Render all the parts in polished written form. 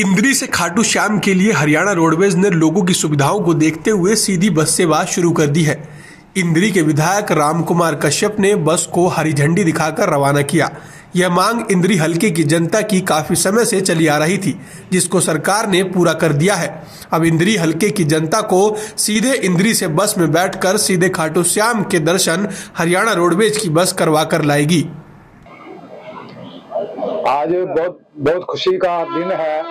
इंद्री से खाटू श्याम के लिए हरियाणा रोडवेज ने लोगों की सुविधाओं को देखते हुए सीधी बस सेवा शुरू कर दी है। इंद्री के विधायक रामकुमार कश्यप ने बस को हरी झंडी दिखाकर रवाना किया। यह मांग इंद्री हलके की जनता की काफी समय से चली आ रही थी, जिसको सरकार ने पूरा कर दिया है। अब इंद्री हलके की जनता को सीधे इंद्री से बस में बैठकर सीधे खाटू श्याम के दर्शन हरियाणा रोडवेज की बस करवा कर लाएगी। आज बहुत बहुत खुशी का दिन है,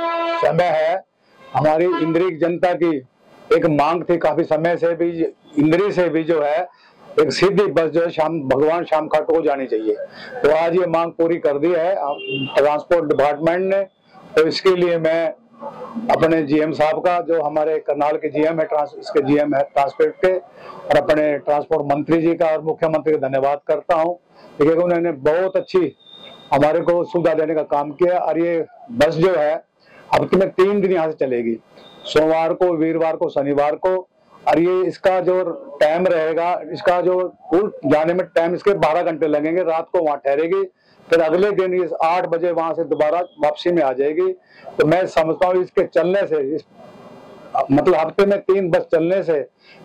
समय है। हमारी इंद्री जनता की एक मांग थी काफी समय से भी, इंद्री से भी जो है एक सीधी बस जो है शाम भगवान श्याम खाटू को जानी चाहिए, तो आज ये मांग पूरी कर दी है ट्रांसपोर्ट डिपार्टमेंट ने। तो इसके लिए मैं अपने जीएम साहब का, जो हमारे करनाल के जीएम है, इसके जीएम है ट्रांसपोर्ट के, और अपने ट्रांसपोर्ट मंत्री जी का और मुख्यमंत्री का धन्यवाद करता हूँ, क्योंकि उन्होंने बहुत अच्छी हमारे को सुविधा देने का काम किया। और ये बस जो है अब तक 3 दिन यहाँ से चलेगी, सोमवार को, वीरवार को, शनिवार को। और ये इसका जो टाइम रहेगा, इसका जो जाने में टाइम इसके 12 घंटे लगेंगे। रात को वहाँ ठहरेगी, फिर अगले दिन ये 8 बजे वहाँ से दोबारा वापसी में आ जाएगी। तो मैं समझता हूँ इसके चलने से, मतलब हफ्ते में 3 बस चलने से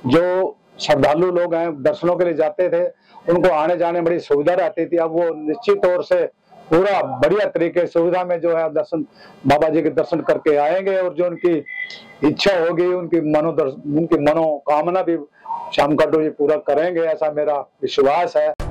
जो श्रद्धालु लोग हैं, दर्शनों के लिए जाते थे, उनको आने जाने में बड़ी सुविधा रहती थी। अब वो निश्चित तौर से पूरा बढ़िया तरीके सुविधा में जो है दर्शन, बाबा जी के दर्शन करके आएंगे, और जो उनकी इच्छा होगी, उनकी मनोकामना भी श्याम खाटू जी पूरा करेंगे, ऐसा मेरा विश्वास है।